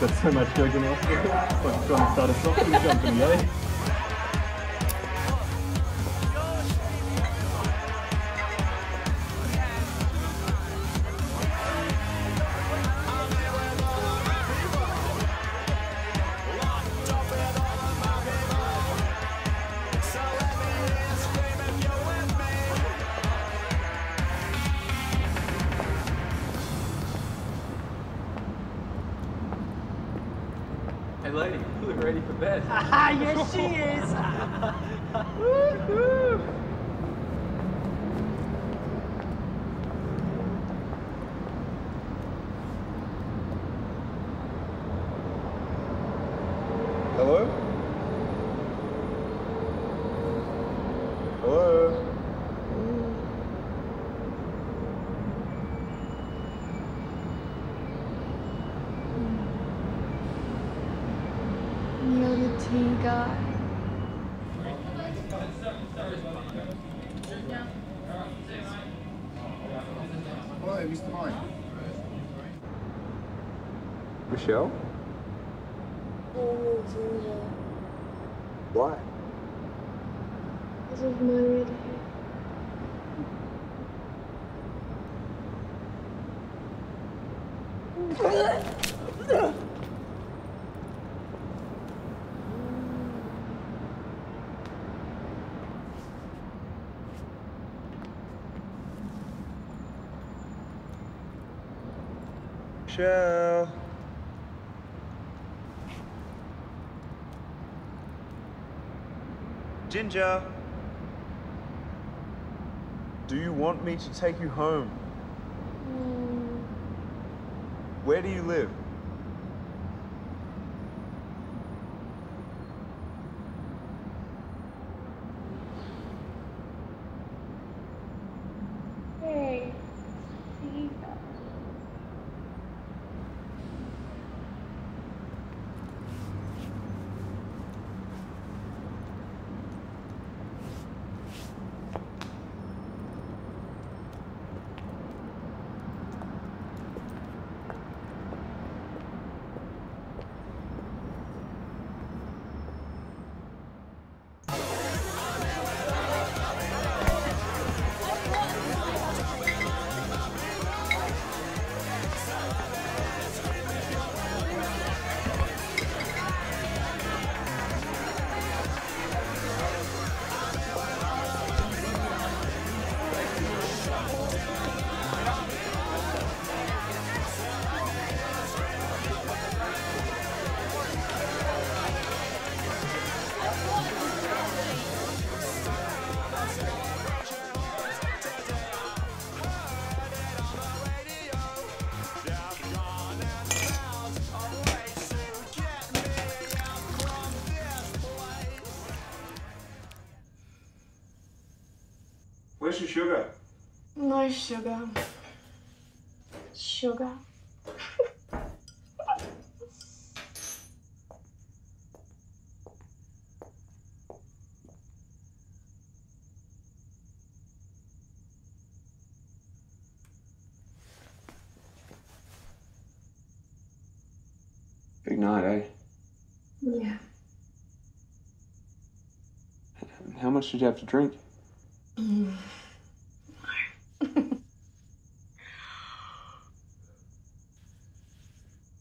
Got so much going on. I'm trying to start a software company, eh? Hey lady, you look ready for bed. Yes she is! Woo-hoo! Hello? Hello? God. Hello, Mr. Mike. Michelle? I'm Ginger. Why? Because of my red hair. Michelle. Ginger. Do you want me to take you home? Mm. Where do you live? Hey. See? Where's your sugar? No sugar. Sugar. Big night, eh? Yeah. How much did you have to drink? Mm.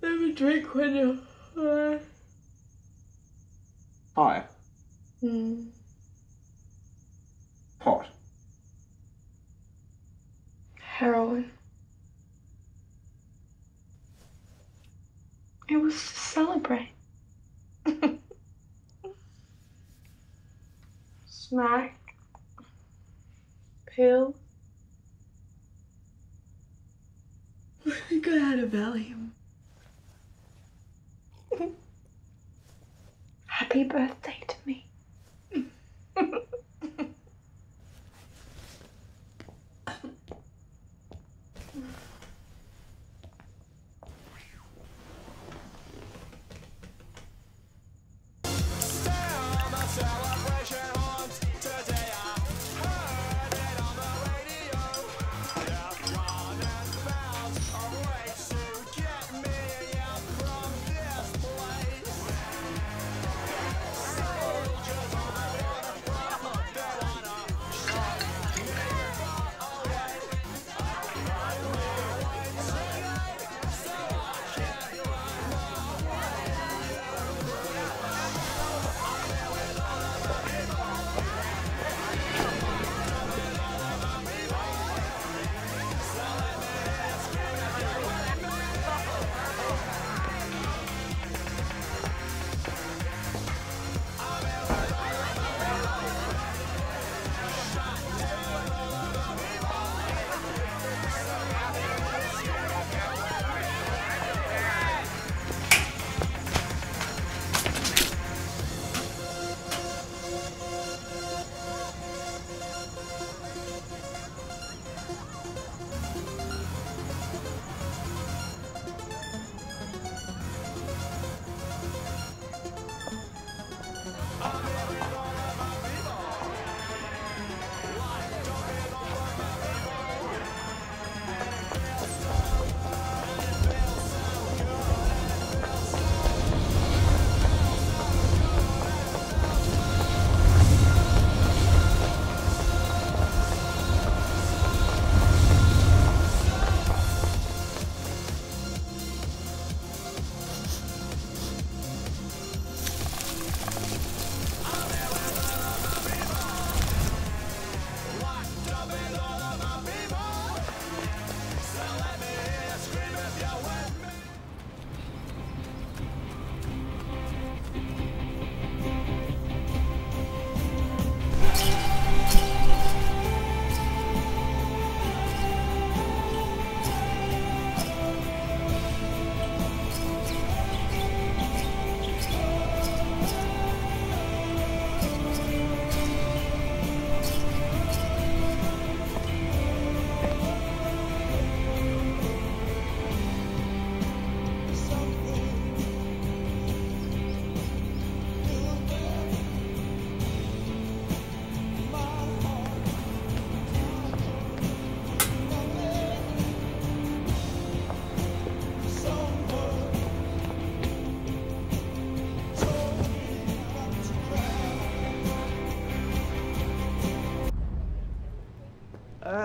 Never drink when you're high. High? Mm. Pot. Heroin. It was to celebrate. Smack. Hill. I think I had a Valium. Happy birthday to me.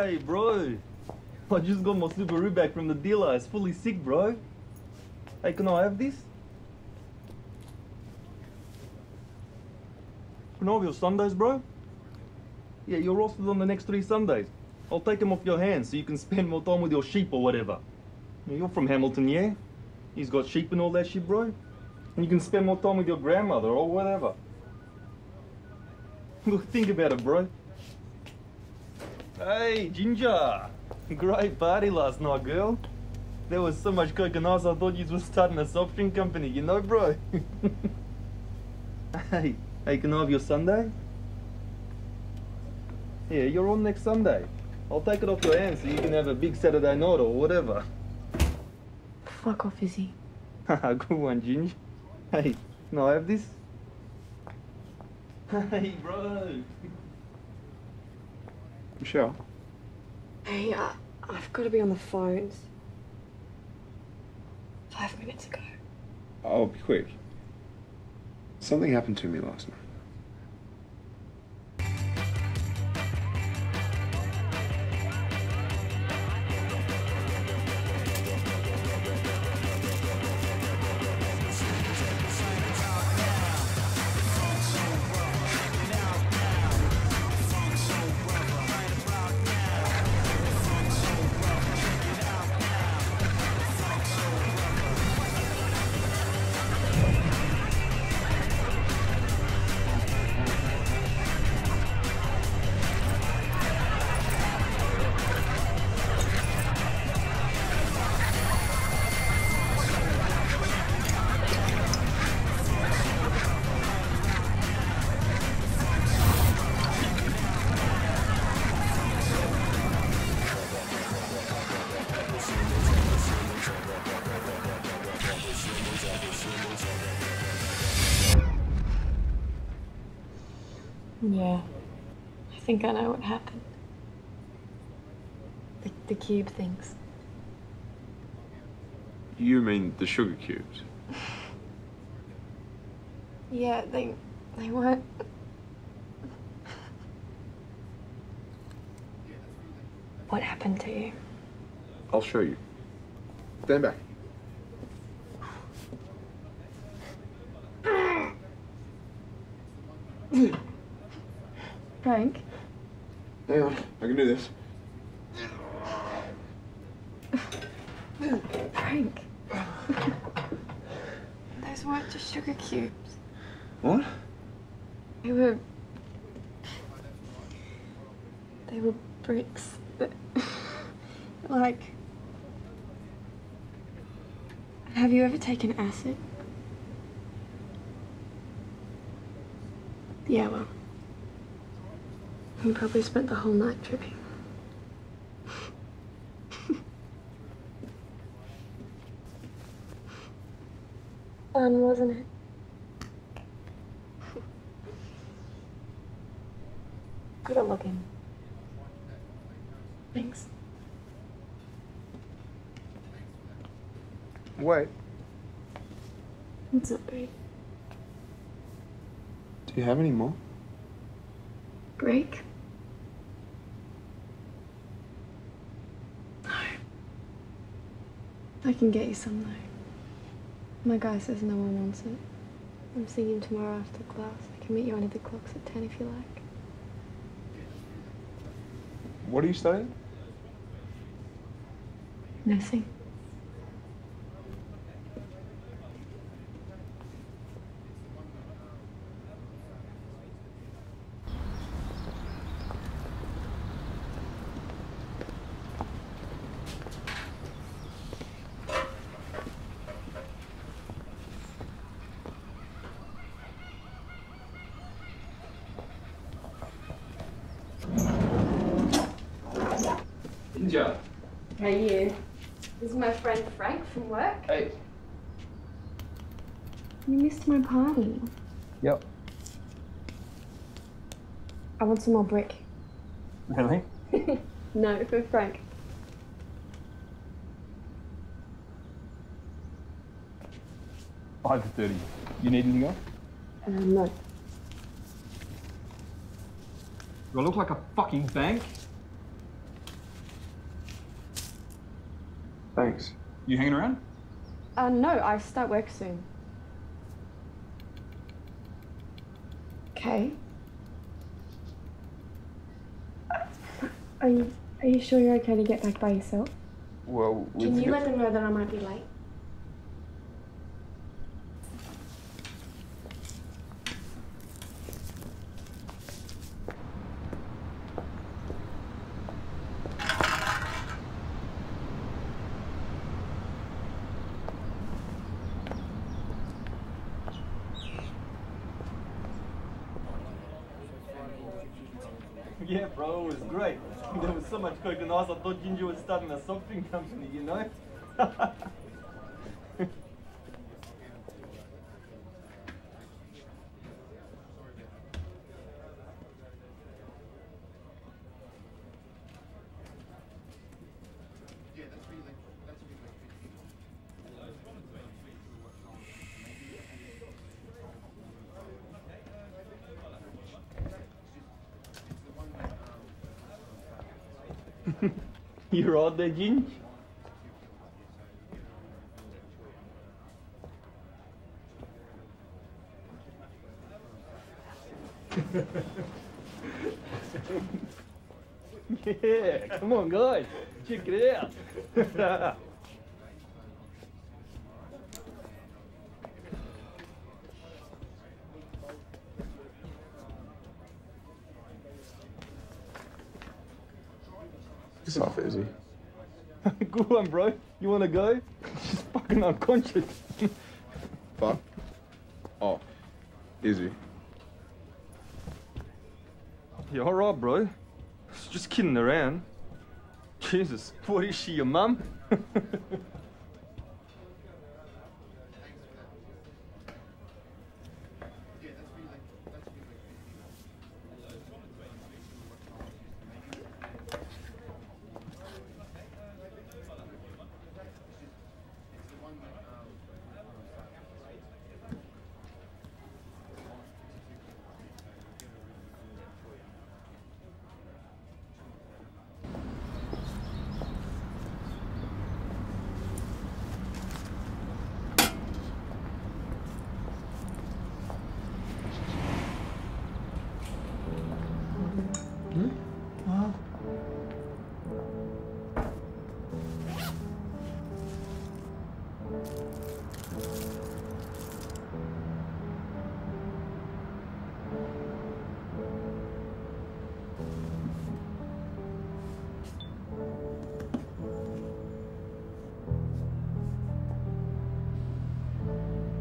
Hey, bro. I just got my Subaru back from the dealer. It's fully sick, bro. Hey, can I have this? Can I have your Sundays, bro? Yeah, you're rostered on the next 3 Sundays. I'll take them off your hands so you can spend more time with your sheep or whatever. Now, you're from Hamilton, yeah? He's got sheep and all that shit, bro. And you can spend more time with your grandmother or whatever. Look, think about it, bro. Hey, Ginger. Great party last night, girl. There was so much coke and ice, I thought you were starting a soft drink company, you know, bro? Hey, can I have your Sunday? Yeah, you're on next Sunday. I'll take it off your hands so you can have a big Saturday night or whatever. Fuck off, Izzy. Haha, good one, Ginger. Hey, can I have this? Hey, bro. Michelle? Hey, I've got to be on the phones. 5 minutes ago. I'll be quick. Something happened to me last night. Yeah, I think I know what happened. The cube things. You mean the sugar cubes? Yeah, they weren't. What happened to you? I'll show you. Stand back. Frank? Hang on, I can do this. Frank? Those weren't just sugar cubes. What? They were bricks that... like... Have you ever taken acid? Yeah, well... You probably spent the whole night tripping. Fun, wasn't it? Good looking. Thanks. Wait. It's not great. Do you have any more? Break? I can get you some, though. My guy says no one wants it. I'm seeing him tomorrow after class. I can meet you under the clocks at 10 if you like. What are you studying? Nursing. Ginger. Hey, you. This is my friend Frank from work. Hey. You missed my party. Yep. I want some more brick. Really? No, for Frank. I have 30. You need anything else? No. Do I look like a fucking bank? Thanks. You hanging around? No, I start work soon. Okay. Are you sure you're okay to get back by yourself? Well, can you let them know that I might be late? Yeah, bro, it was great. There was so much coke and ice, I thought Ginger was starting a soft drink company, you know? You're all there, Ginge? Yeah, come on, guys. Check it out. Off, Izzy. Good one, bro. You want to go? She's fucking unconscious. Fuck. Oh, Izzy. You alright, bro? Just kidding around. Jesus, what is she, your mum?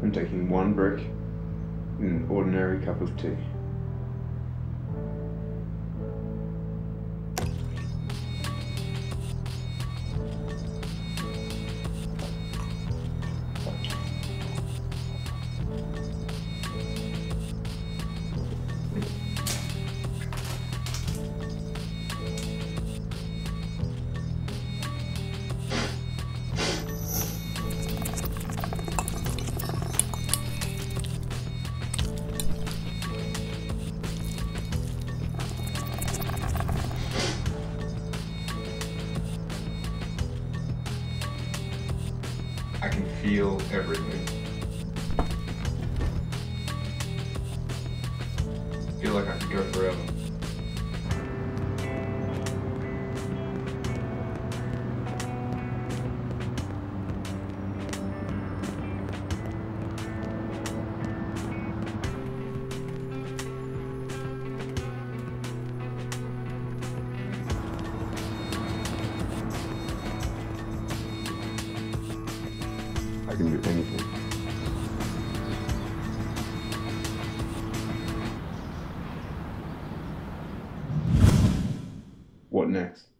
I'm taking one brick and an ordinary cup of tea. I can feel everything. I feel like I could go forever. I can do anything. What next?